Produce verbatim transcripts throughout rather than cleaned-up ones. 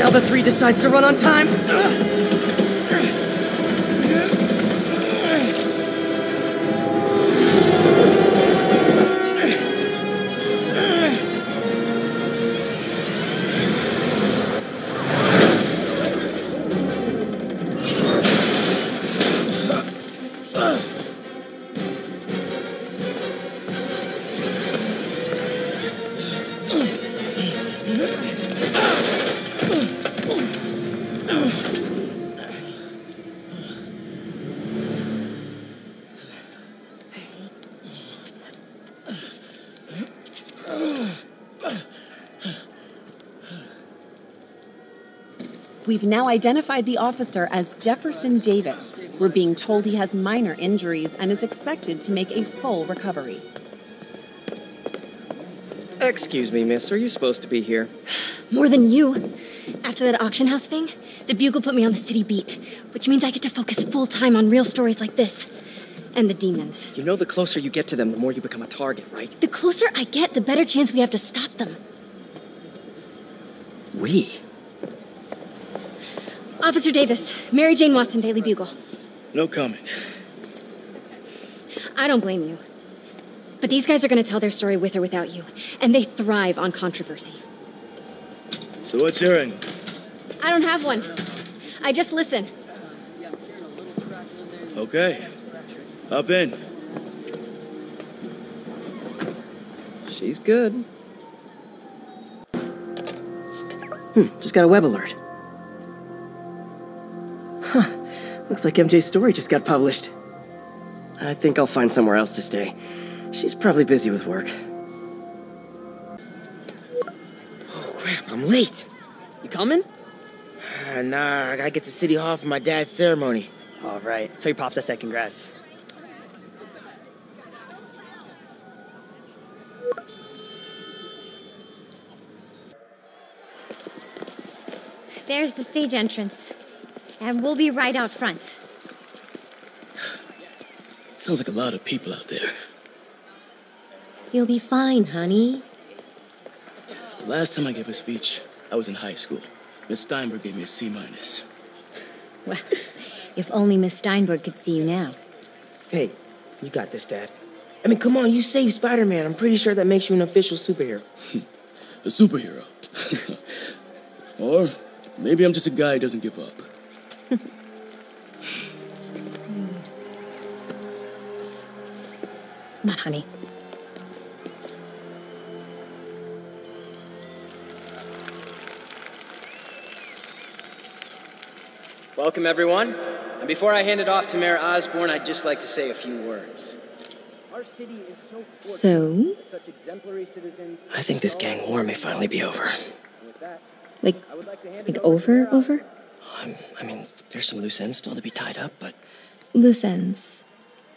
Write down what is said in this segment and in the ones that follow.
Now the three decides to run on time. We've now identified the officer as Jefferson Davis. We're being told he has minor injuries and is expected to make a full recovery. Excuse me, miss. Are you supposed to be here? More than you. After that auction house thing, the Bugle put me on the city beat, which means I get to focus full time on real stories like this. And the demons. You know, the closer you get to them, the more you become a target, right? The closer I get, the better chance we have to stop them. We? Officer Davis, Mary Jane Watson, Daily Bugle. No comment. I don't blame you. But these guys are going to tell their story with or without you, and they thrive on controversy. So what's your angle? I don't have one. I just listen. Okay. Up in. She's good. Hmm, just got a web alert. Huh, looks like M J's story just got published. I think I'll find somewhere else to stay. She's probably busy with work. Oh crap, I'm late. You coming? Uh, nah, I gotta get to City Hall for my dad's ceremony. All right, tell your pops I said congrats. There's the stage entrance. And we'll be right out front. Sounds like a lot of people out there. You'll be fine, honey. Last time I gave a speech, I was in high school. Miss Steinberg gave me a C minus. Well, if only Miss Steinberg could see you now. Hey, you got this, Dad. I mean, come on, you saved Spider-Man. I'm pretty sure that makes you an official superhero. A superhero. Or maybe I'm just a guy who doesn't give up. Not honey. Welcome, everyone. And before I hand it off to Mayor Osborne, I'd just like to say a few words. Our city is so so? Such exemplary citizens. I think this gang war may finally be over. Like, like over, over? I'm, I mean, there's some loose ends still to be tied up, but... Loose ends?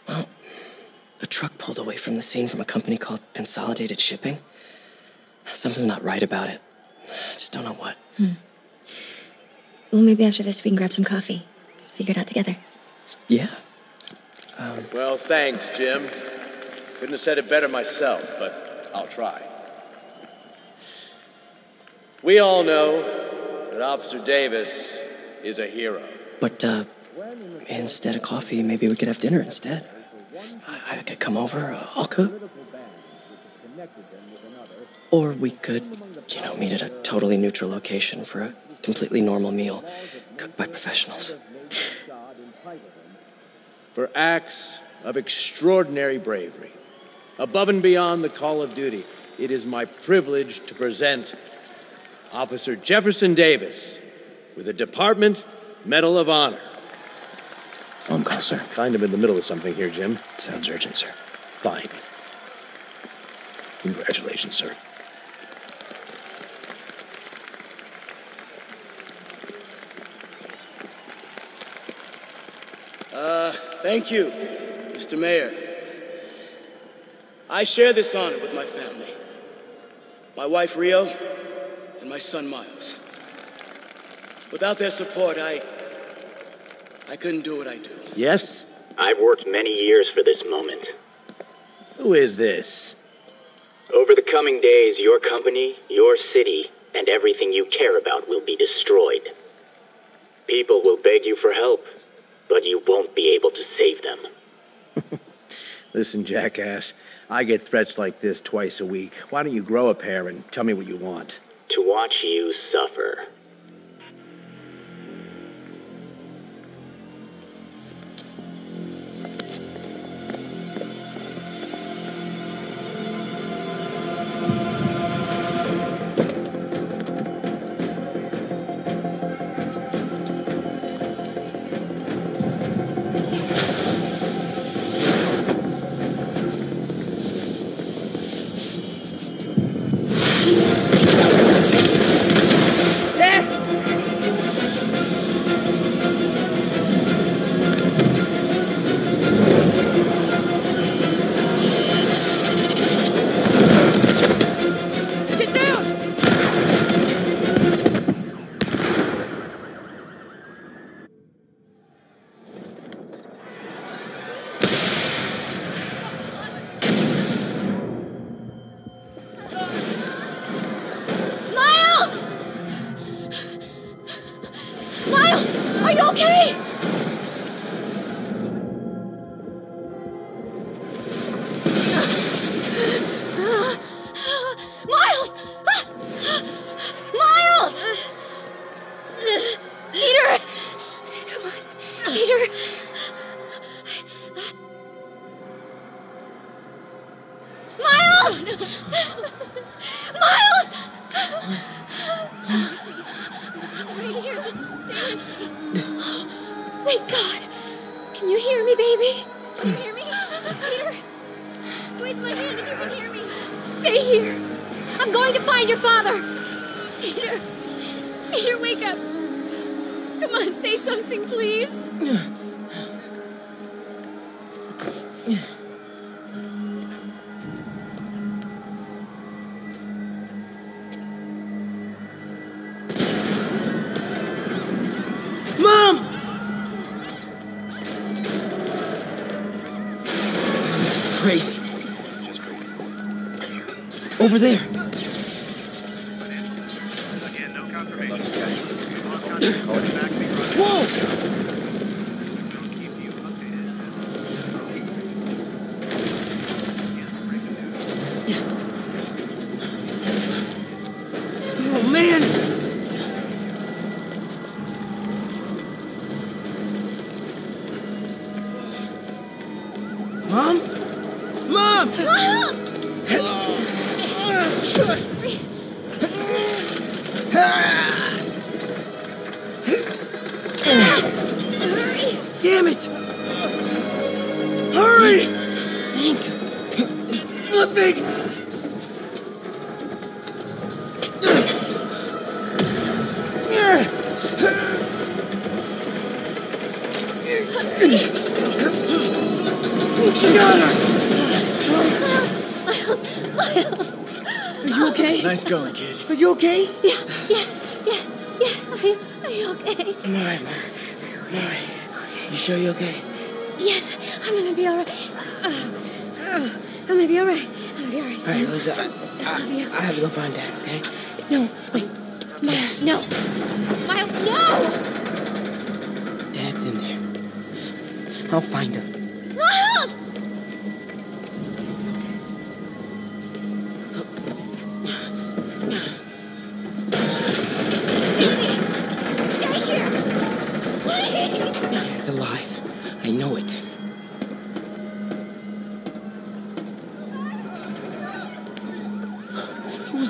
Well, a truck pulled away from the scene from a company called Consolidated Shipping. Something's not right about it. I just don't know what. Hmm. Well, maybe after this we can grab some coffee. Figure it out together. Yeah. Um, well, thanks, Jim. Couldn't have said it better myself, but I'll try. We all know that Officer Davis... is a hero. But, uh, instead of coffee, maybe we could have dinner instead. I, I could come over, uh, I'll cook. Or we could, you know, meet at a totally neutral location for a completely normal meal, cooked by professionals. For acts of extraordinary bravery, above and beyond the call of duty, it is my privilege to present Officer Jefferson Davis with a Department Medal of Honor. Phone call, sir. Kind of in the middle of something here, Jim. Sounds urgent, sir. Fine. Congratulations, sir. Uh, thank you, Mister Mayor. I share this honor with my family. My wife, Rio, and my son, Miles. Without their support, I... I couldn't do what I do. Yes? I've worked many years for this moment. Who is this? Over the coming days, your company, your city, and everything you care about will be destroyed. People will beg you for help, but you won't be able to save them. Listen, jackass, I get threats like this twice a week. Why don't you grow a pair and tell me what you want? To watch you suffer. Over there.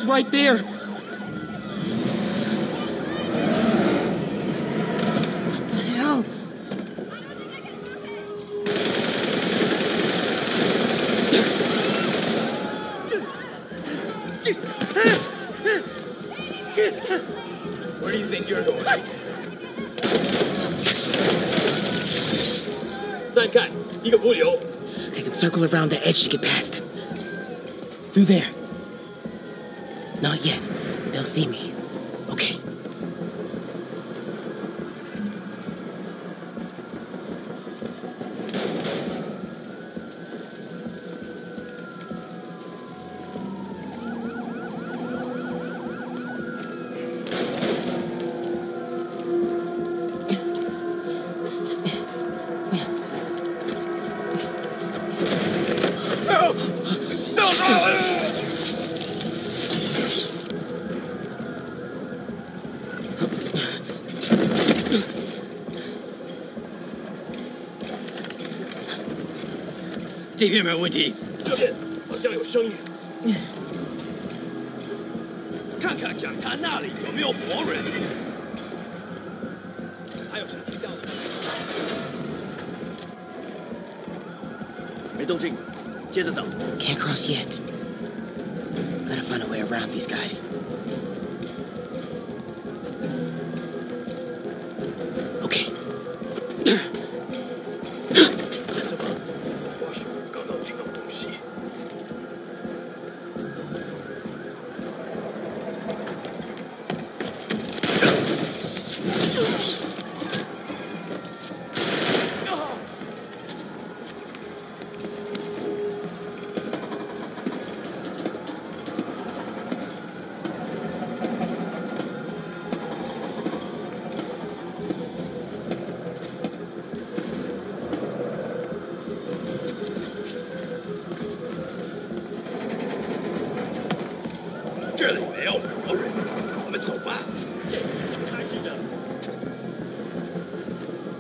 Right there. What the hell? Where do you think you're going? I can circle around the edge to get past them. Through there. Not yet. They'll see me. Okay. 这边没有问题，这边好像有声音。看看讲台那里有没有活人，还有谁听到了？没动静，接着走。Can't cross yet. Gotta find a way around these guys. Okay.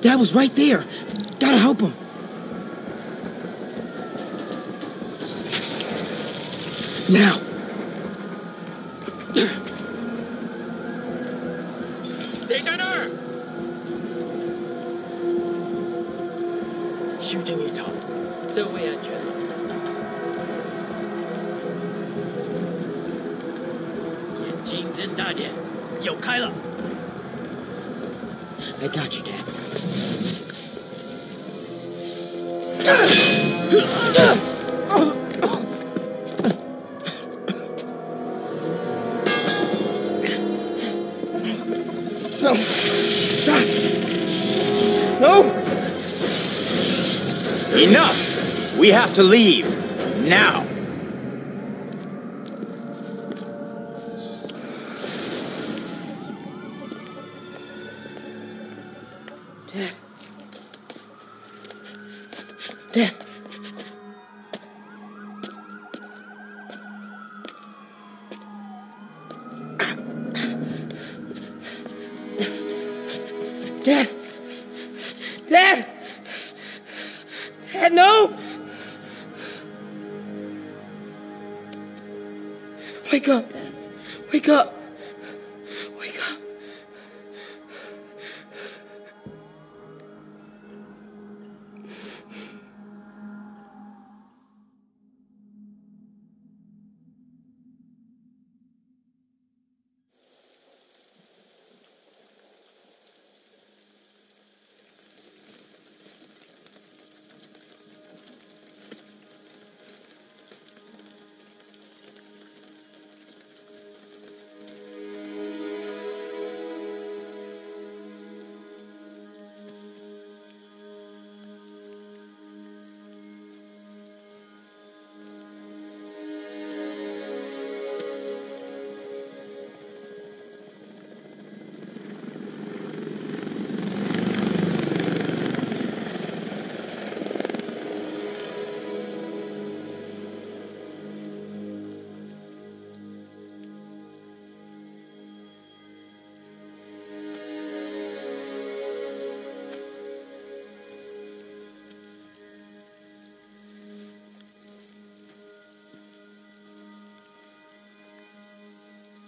That was right there. Gotta help him. Now. I got you, Dad. No. Stop. No. Enough. We have to leave now.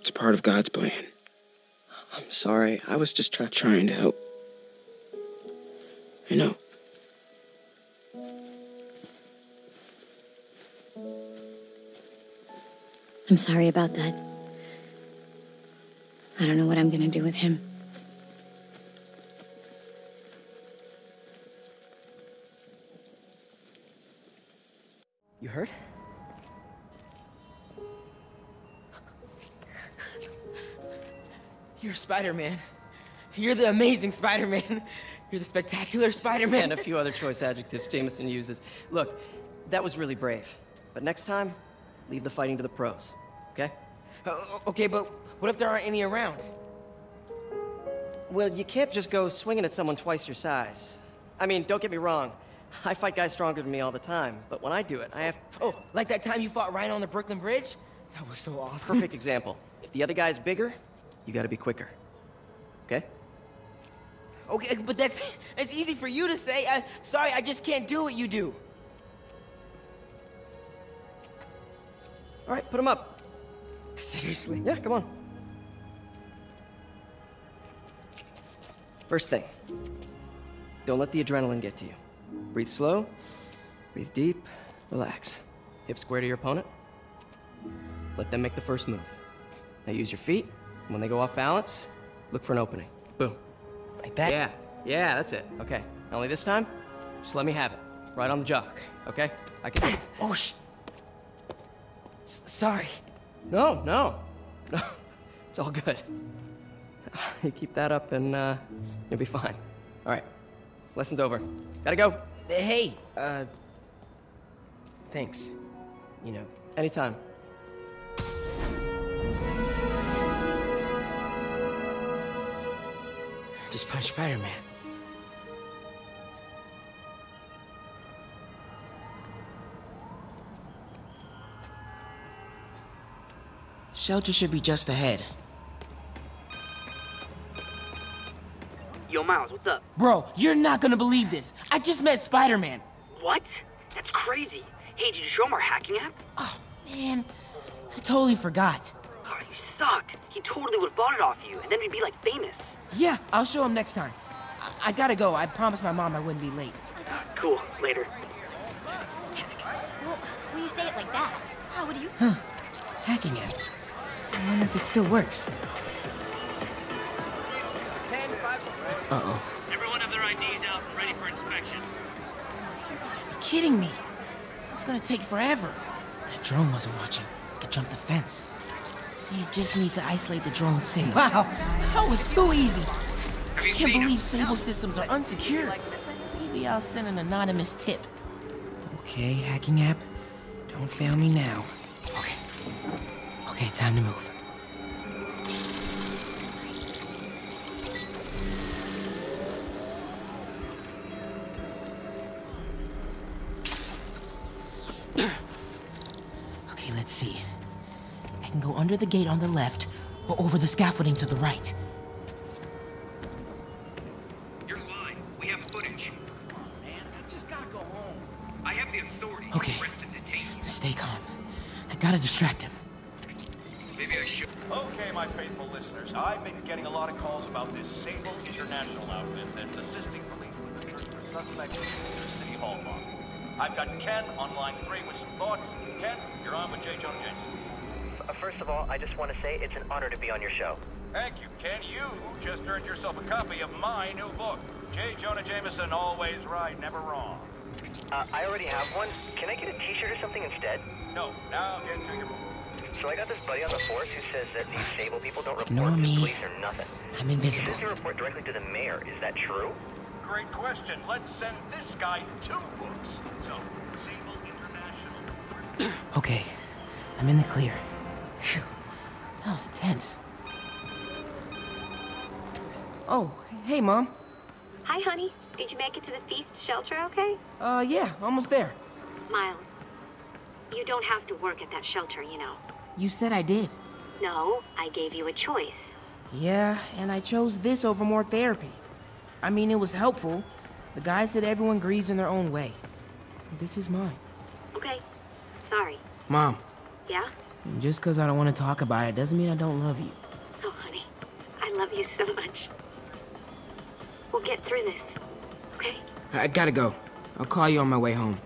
It's part of God's plan. I'm sorry. I was just try trying to help. I know. I'm sorry about that. I don't know what I'm gonna do with him. You hurt? You're Spider-Man. You're the amazing Spider-Man. You're the spectacular Spider-Man. And a few other choice adjectives Jameson uses. Look, that was really brave. But next time, leave the fighting to the pros, okay? Uh, okay, but what if there aren't any around? Well, you can't just go swinging at someone twice your size. I mean, don't get me wrong. I fight guys stronger than me all the time, but when I do it, I have... Oh, like that time you fought Rhino on the Brooklyn Bridge? That was so awesome. Perfect example. If the other guy's bigger, you gotta be quicker. Okay? Okay, but that's, that's easy for you to say. I, sorry, I just can't do what you do. All right, put him up. Seriously? Yeah, come on. First thing, don't let the adrenaline get to you. Breathe slow, breathe deep, relax. Hip square to your opponent. Let them make the first move. Now use your feet. When they go off balance, look for an opening. Boom. Like that? Yeah, yeah, that's it. Okay, not only this time, just let me have it. Right on the jock, okay? I can... Oh, sh... S sorry. No, no. No, it's all good. You keep that up and uh, you'll be fine. All right, lesson's over. Gotta go. Hey, uh... thanks. You know. Anytime. Just punch Spider-Man. Shelter should be just ahead. Yo, Miles, what's up? Bro, you're not gonna believe this. I just met Spider-Man. What? That's crazy. Hey, did you show him our hacking app? Oh, man. I totally forgot. Oh, you suck. He totally would've bought it off you, and then we'd be, like, famous. Yeah, I'll show him next time. I, I gotta go. I promised my mom I wouldn't be late. Uh, cool. Later. Well, when you say it like that, how would you say it? Huh. Hacking app. I wonder if it still works. Uh-oh. Everyone have their I Ds out and ready for inspection. You're kidding me. It's gonna take forever. That drone wasn't watching. I could jump the fence. You just need to isolate the drone signal. Wow, that was too easy. I can't believe Sable systems are unsecured. Maybe I'll send an anonymous tip. Okay, hacking app. Don't fail me now. Okay. Okay, time to move. Okay, let's see. I can go under the gate on the left, or over the scaffolding to the right. You're lying. We have footage. Come on, man. I just gotta go home. I have the authority okay. to arrest and detain you. Stay calm. I gotta distract him. Maybe I should. Okay, my faithful listeners. I've been getting a lot of calls about this Sable International outfit that's assisting police with the search for suspects in the city hall bomb. I've got Ken on line three with some thoughts. Ken, you're on with J. Jonah Jameson. First of all, I just want to say it's an honor to be on your show. Thank you, Ken. You just earned yourself a copy of my new book. J. Jonah Jameson, always right, never wrong. Uh, I already have one. Can I get a t-shirt or something instead? No, now get to your book. So I got this buddy on the force who says that these Sable people don't report to the police or nothing. I'm invisible. He says they report directly to the mayor. Is that true? Great question. Let's send this guy two books. So, Sable International. Okay, I'm in the clear. Phew, that was intense. Oh, hey, Mom. Hi, honey. Did you make it to the Feast shelter okay? Uh, yeah, almost there. Miles, you don't have to work at that shelter, you know. You said I did. No, I gave you a choice. Yeah, and I chose this over more therapy. I mean, it was helpful. The guy said everyone grieves in their own way. This is mine. Okay, sorry. Mom. Yeah? Just because I don't want to talk about it doesn't mean I don't love you. Oh, honey. I love you so much. We'll get through this, okay? I gotta go. I'll call you on my way home.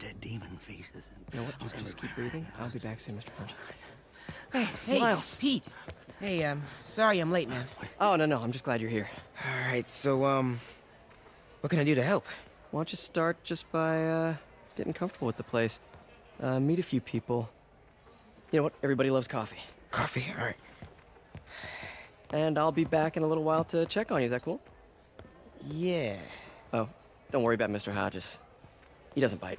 dead demon faces. And you know what? Just, just keep breathing. I'll be back soon, Mister Punch. Hey, hey, Miles. Pete. Hey, um, sorry I'm late, man. Oh, no, no, I'm just glad you're here. All right, so, um, what can I do to help? Why don't you start just by, uh, getting comfortable with the place. Uh, meet a few people. You know what? Everybody loves coffee. Coffee? All right. And I'll be back in a little while to check on you. Is that cool? Yeah. Oh, don't worry about Mister Hodges. He doesn't bite.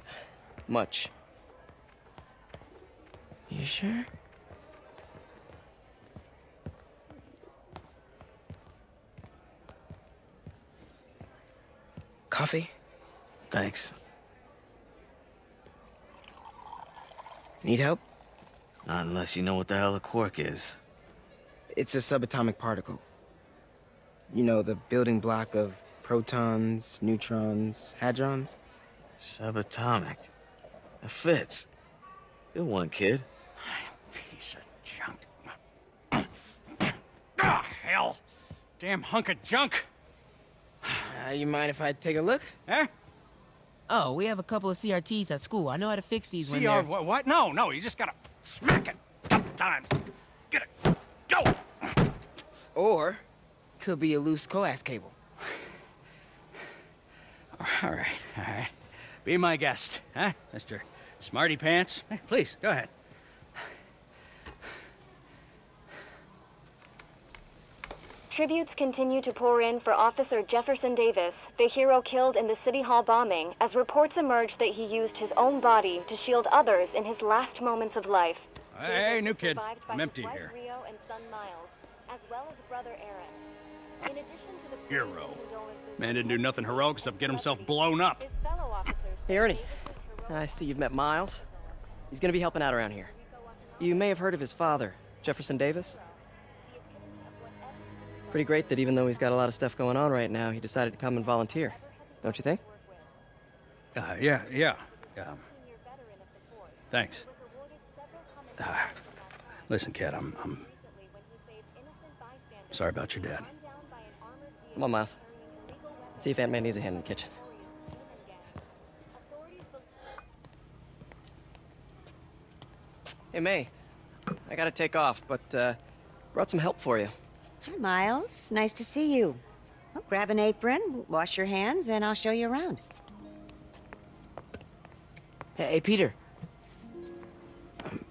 Much. You sure? Coffee? Thanks. Need help? Not unless you know what the hell a quark is. It's a subatomic particle. You know, the building block of protons, neutrons, hadrons. Subatomic. It fits. Good one, kid. Piece of junk. Ah, hell. Damn hunk of junk. Uh, you mind if I take a look? Huh? Oh, we have a couple of C R Ts at school. I know how to fix these when they're... C R... what? No, no, you just gotta smack it. Up time. Get it. Go! Or, could be a loose coax cable. All right, all right. Be my guest, huh, Mister Smarty Pants? Hey, please, go ahead. Tributes continue to pour in for Officer Jefferson Davis, the hero killed in the City Hall bombing, as reports emerge that he used his own body to shield others in his last moments of life. Hey, new kid. I'm empty here. Rio and son Miles, as well as brother Aaron. In addition to the hero. Man didn't do nothing heroic except get himself blown up. Hey, Ernie. I see you've met Miles. He's gonna be helping out around here. You may have heard of his father, Jefferson Davis. Pretty great that even though he's got a lot of stuff going on right now, he decided to come and volunteer. Don't you think? Uh, yeah, yeah. Um, thanks. Uh, listen, kid, I'm, I'm... sorry about your dad. Come on, Miles. Let's see if Aunt May needs a hand in the kitchen. Hey, May. I gotta take off, but, uh, brought some help for you. Hi, Miles. Nice to see you. Well, grab an apron, wash your hands, and I'll show you around. Hey, hey Peter. Um,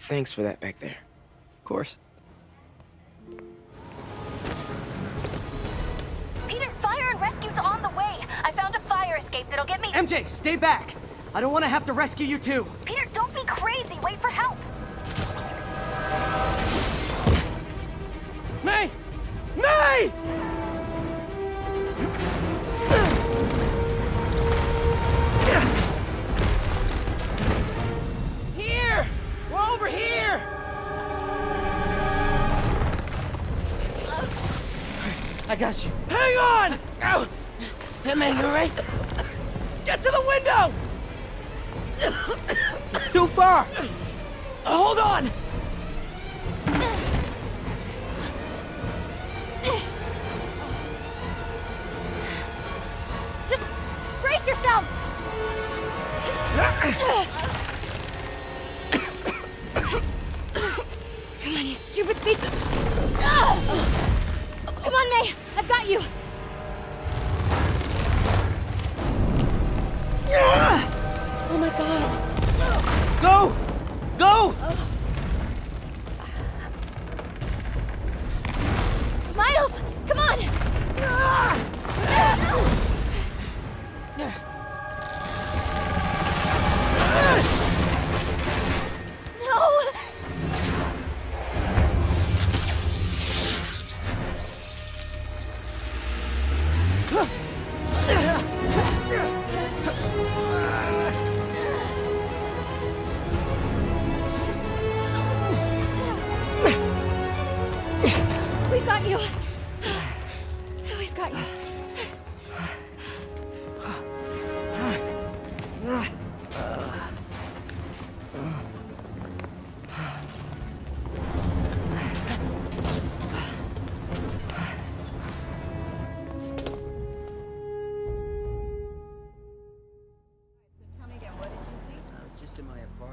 thanks for that back there. Of course. Peter, fire and rescue's on the way. I found a fire escape that'll get me... M J, stay back. I don't want to have to rescue you too. Peter, don't be crazy. Wait for help. May! May! Here! We're over here! I got you. Hang on! Ow! May, you alright? Get to the window! It's too far! Hold on! Just brace yourselves! Come on, you stupid piece of... Come on, May! I've got you! Oh my god! Go! Go! Oh. Miles, come on! No!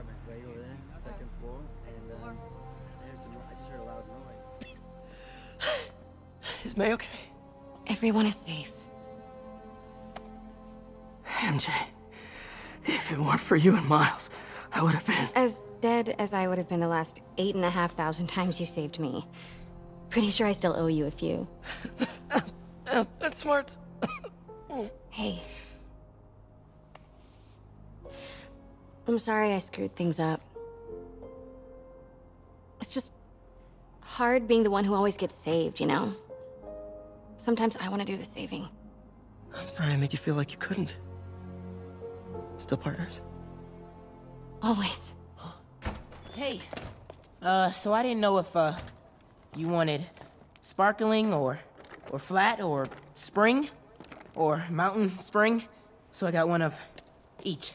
apartment right over there, second floor, and um, there's some, I just heard a loud noise. Is May okay? Everyone is safe. M J, if it weren't for you and Miles, I would have been... as dead as I would have been the last eight and a half thousand times you saved me. Pretty sure I still owe you a few. That's smart. Hey. I'm sorry I screwed things up. It's just hard being the one who always gets saved, you know? Sometimes I want to do the saving. I'm sorry I make you feel like you couldn't. Still partners? Always. Hey, uh, so I didn't know if, uh, you wanted sparkling or, or flat or spring or mountain spring, so I got one of each.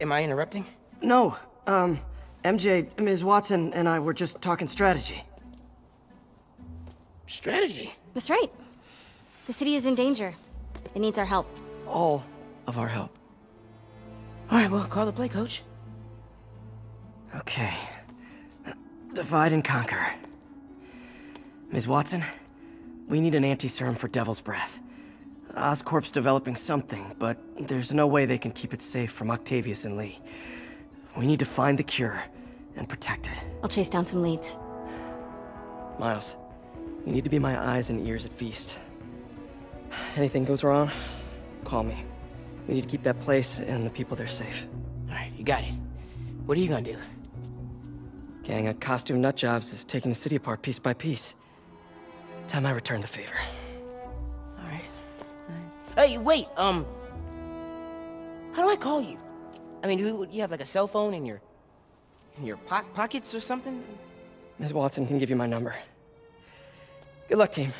Am I interrupting? No, um, M J, Miz Watson and I were just talking strategy. Strategy? That's right. The city is in danger. It needs our help. All of our help. All right, well, call the play, coach. Okay. Divide and conquer. Miz Watson, we need an anti-serum for Devil's Breath. Oscorp's developing something, but there's no way they can keep it safe from Octavius and Lee. We need to find the cure and protect it. I'll chase down some leads. Miles, you need to be my eyes and ears at Feast. Anything goes wrong, call me. We need to keep that place and the people there safe. All right, you got it. What are you gonna do? Gang of costume nutjobs is taking the city apart piece by piece. Time I return the favor. All right. All right. Hey, wait, um... how do I call you? I mean, do you have like a cell phone in your... in your po pockets or something? Miz Watson can give you my number. Good luck, team.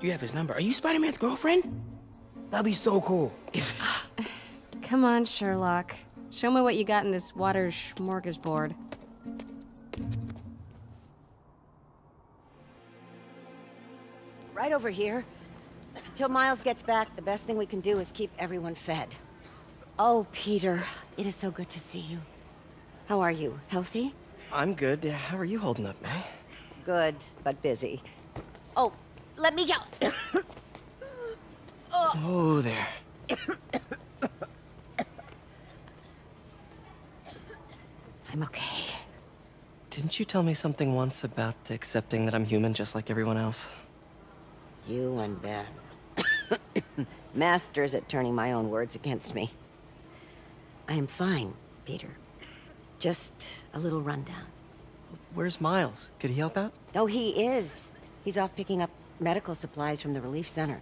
You have his number. Are you Spider-Man's girlfriend? That'd be so cool. Come on, Sherlock. Show me what you got in this water smorgasbord. Right over here. Until Miles gets back, the best thing we can do is keep everyone fed. Oh, Peter, it is so good to see you. How are you? Healthy? I'm good. How are you holding up, May? Good, but busy. Oh. Let me go. oh. oh, there. I'm okay. Didn't you tell me something once about accepting that I'm human just like everyone else? You and Ben. Masters at turning my own words against me. I am fine, Peter. Just a little rundown. Where's Miles? Could he help out? Oh, he is. He's off picking up medical supplies from the relief center.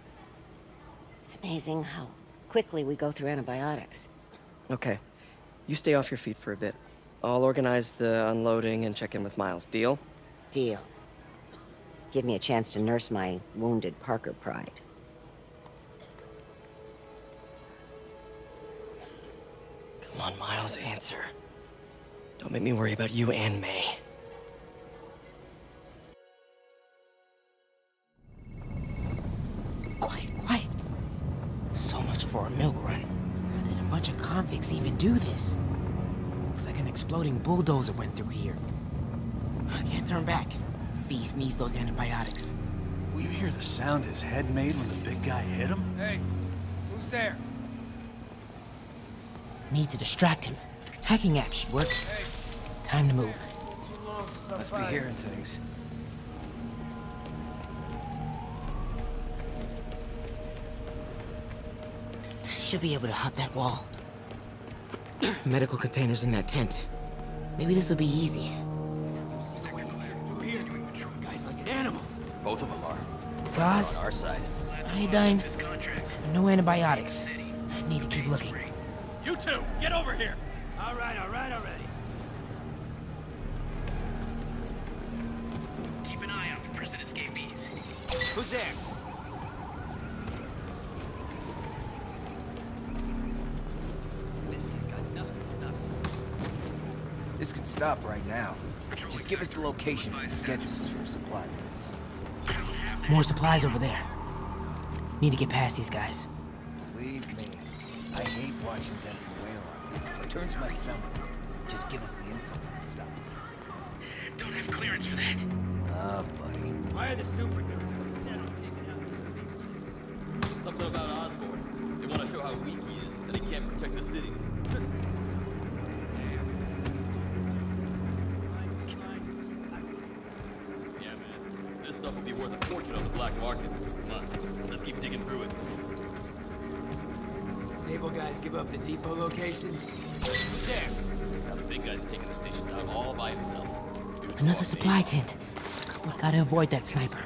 It's amazing how quickly we go through antibiotics. Okay. You stay off your feet for a bit. I'll organize the unloading and check in with Miles. Deal? Deal. Give me a chance to nurse my wounded Parker pride. Come on, Miles, answer. Don't make me worry about you and May. For a milk run. How did a bunch of convicts even do this? Looks like an exploding bulldozer went through here. I can't turn back. Feast needs those antibiotics. Will you hear the sound his head made when the big guy hit him? Hey, who's there? Need to distract him. Hacking app should work. Hey. Time to move. Must be hearing things. Should be able to hop that wall. Medical containers in that tent. Maybe this will be easy. Guys like an animal. Both of them are. Boss, on our side. Iodine. No antibiotics. I need to keep looking. You two, get over here. All right, all right, already. Keep an eye out for prison escapees. Who's there? This could stop right now. Just give us the locations and schedules for supply units. More supplies over there. Need to get past these guys. Believe me, I hate watching Benson wail. It turns my stomach. Just give us the info and stuff. Don't have clearance for that. Ah, uh, buddy. Why are the super dudes so set on taking out these people? Something about Osborne. They want to show how weak he is, and he can't protect the city. On the black market. Come on, let's keep digging through it. Sable guys give up the depot locations? There! Now the big guy's taking the station out all by himself. Dude's another supply tent. We gotta avoid that sniper.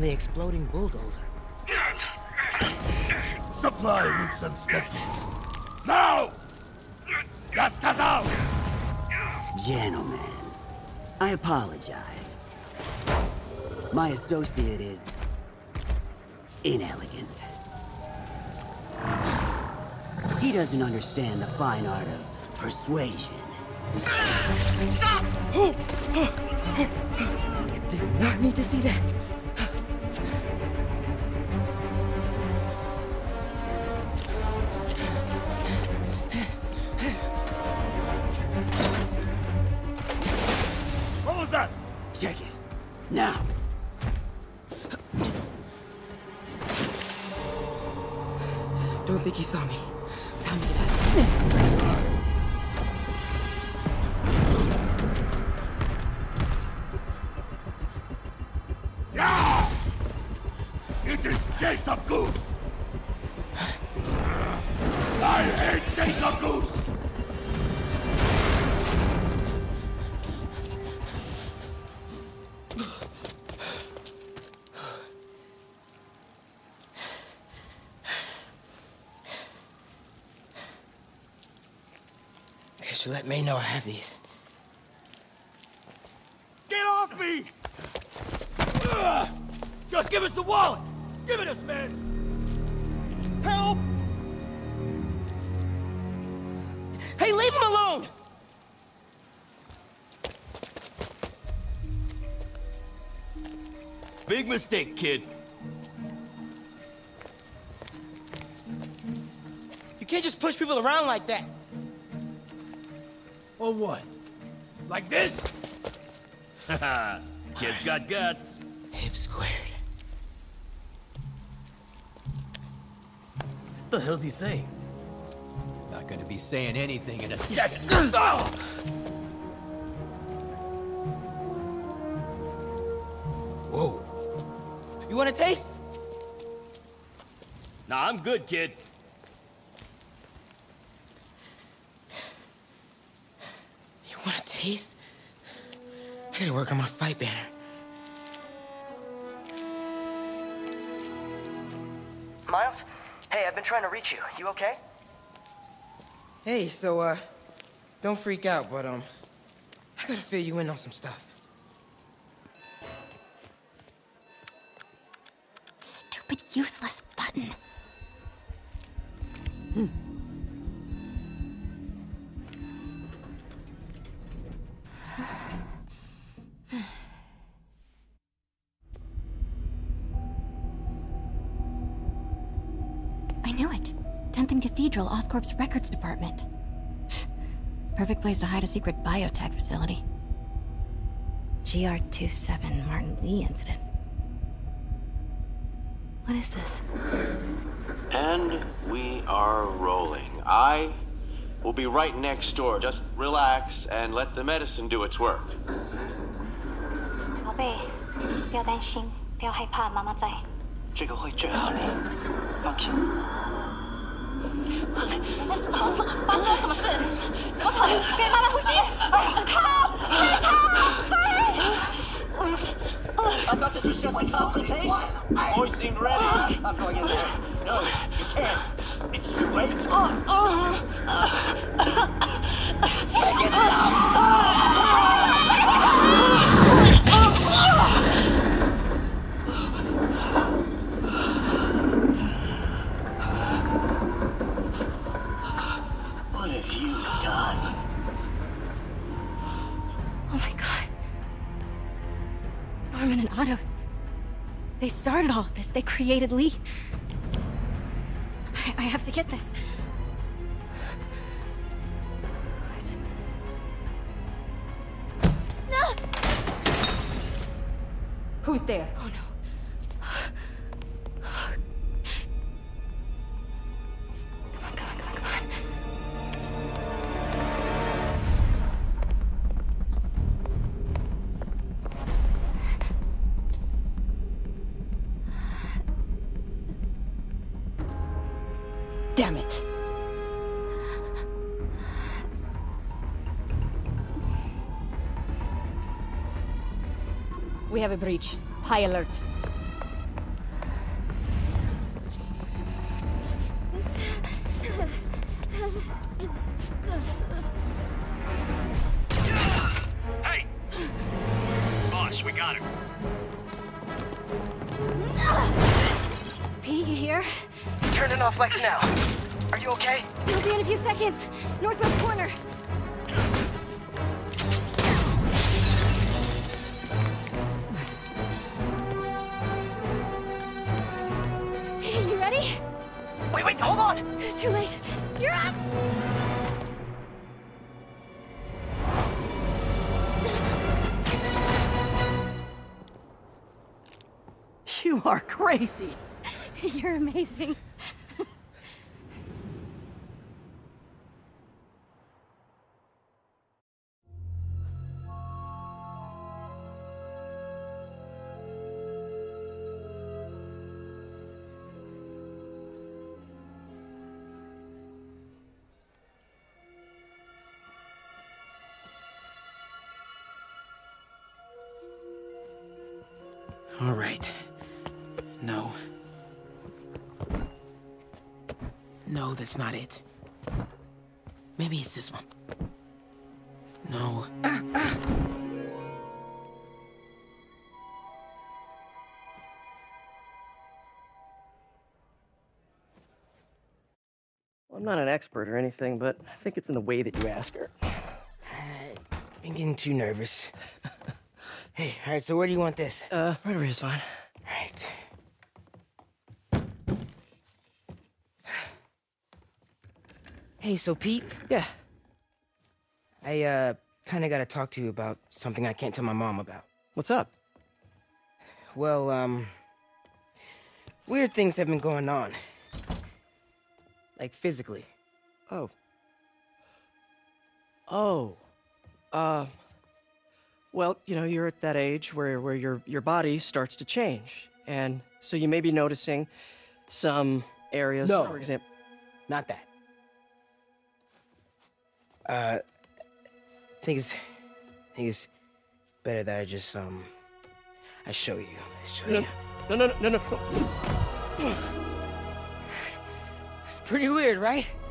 Exploding bulldozer. Supply routes and schedules. Now! Just us out! Gentlemen, I apologize. My associate is inelegant. He doesn't understand the fine art of persuasion. Stop! Did not need to see that. Check it. Now. Don't think he saw me. Time to get out. Yeah! It is chase of goose. I hate chase of goose. Let me know I have these. Get off me! Ugh. Just give us the wallet! Give it us, man! Help! Hey, leave him alone! Big mistake, kid. You can't just push people around like that. Or what? Like this? Haha, kid's got guts. Hip squared. What the hell's he saying? Not gonna be saying anything in a second. Oh! Whoa. You wanna taste? Nah, I'm good, kid. I gotta work on my fight banner. Miles? Hey, I've been trying to reach you. You okay? Hey, so, uh, don't freak out, but, um, I gotta fill you in on some stuff. Stupid, useless button. Hmm. Oscorp's records department. Perfect place to hide a secret biotech facility. G R twenty-seven Martin Lee incident. What is this? And we are rolling. I will be right next door. Just relax and let the medicine do its work. 贝，不要担心，不要害怕，妈妈在。这个会治好你，放心。死猴子，发生什么事？怎么疼？给妈妈呼吸。哎，靠！是他！哎！I've got this is just a consultation. I always seemed ready. I'm going in there. No, you can't. It's too late. Make it stop. And Otto. They started all of this. They created Lee. I, I have to get this. What? No! Who's there? Oh no. Come on, come on, come on, come on. Damn it. We have a breach. High alert. Hey! Boss, we got it. Pete, you here? Turning off Lex now. Are you okay? We'll be in a few seconds. Northwest corner. You ready? Wait, wait, hold on. It's too late. You're up. You are crazy. You're amazing. All right. No. No, that's not it. Maybe it's this one. No. Ah, ah. Well, I'm not an expert or anything, but I think it's in the way that you ask her. I'm getting too nervous. Hey, all right, so where do you want this? Uh, right over here is fine. All right. Hey, so Pete? Yeah? I, uh, kind of got to talk to you about something I can't tell my mom about. What's up? Well, um... weird things have been going on. Like, physically. Oh. Oh. Uh... Well, you know, you're at that age where, where your, your body starts to change. And so you may be noticing some areas, no, for example... not that. Uh, I think it's, I think it's better that I just, um, I show you, I show no, you. No, no, no, no, no, no. It's pretty weird, right?